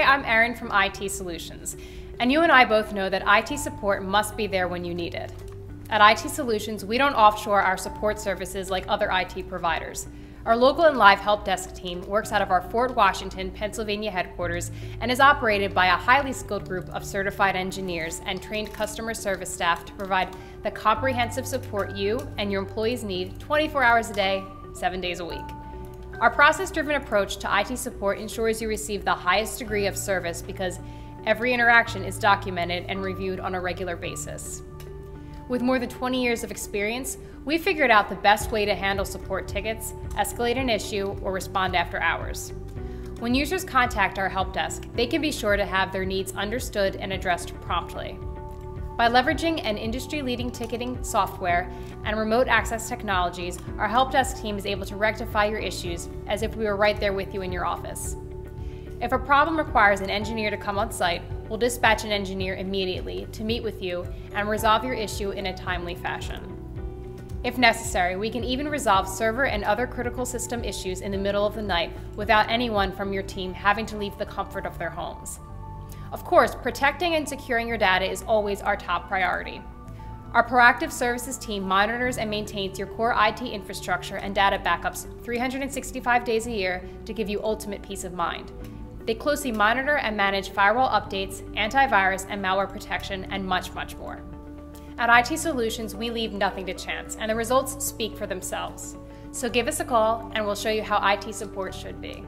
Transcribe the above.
Hi, I'm Erin from IT Solutions, and you and I both know that IT support must be there when you need it. At IT Solutions, we don't offshore our support services like other IT providers. Our local and live help desk team works out of our Fort Washington, Pennsylvania headquarters and is operated by a highly skilled group of certified engineers and trained customer service staff to provide the comprehensive support you and your employees need 24 hours a day, 7 days a week. Our process-driven approach to IT support ensures you receive the highest degree of service because every interaction is documented and reviewed on a regular basis. With more than 20 years of experience, we figured out the best way to handle support tickets, escalate an issue, or respond after hours. When users contact our help desk, they can be sure to have their needs understood and addressed promptly. By leveraging an industry-leading ticketing software and remote access technologies, our help desk team is able to rectify your issues as if we were right there with you in your office. If a problem requires an engineer to come on site, we'll dispatch an engineer immediately to meet with you and resolve your issue in a timely fashion. If necessary, we can even resolve server and other critical system issues in the middle of the night without anyone from your team having to leave the comfort of their homes. Of course, protecting and securing your data is always our top priority. Our proactive services team monitors and maintains your core IT infrastructure and data backups 365 days a year to give you ultimate peace of mind. They closely monitor and manage firewall updates, antivirus and malware protection, and much, much more. At IT Solutions, we leave nothing to chance, and the results speak for themselves. So give us a call, and we'll show you how IT support should be.